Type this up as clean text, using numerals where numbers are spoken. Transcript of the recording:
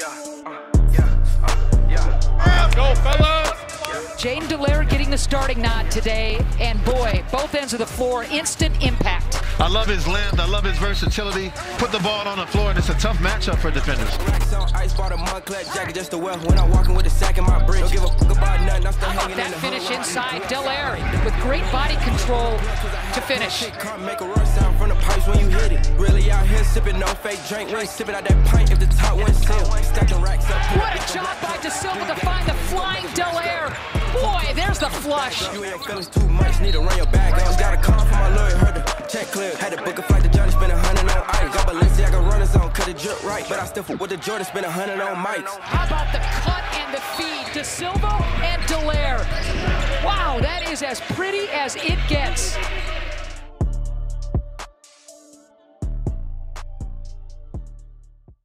Go, fellas! Jaiden Delaire getting the starting nod today, and boy, both ends of the floor, instant impact. I love his length, I love his versatility. Put the ball on the floor, and it's a tough matchup for defenders. Racks on ice, bought a Moncler jacket just to wear when I'm walking with a sack in my bridge. Don't give a fuck about nothing. I'm still hanging in the hood. That finish inside, Delaire with great body control to finish. Can't make a roar sound from the pipes when you hit it. Really out here sipping no fake drink, really sipping out that pint if the top went sealed. Stacking racks up. What a job by Da Silva to find the flying Delaire. Boy, there's the flush. You ain't feelings too much, need to run your back. I just got a call from my lawyer, heard the check clear. Had to book a flight to Johnny, spend $100 on ice. Got Balenciaga runners on, cut the drip right. But I still fuck with the Jordan, spend $100 on mics. How about the cut and the feed? Da Silva and Delaire. Wow, that is as pretty as it gets.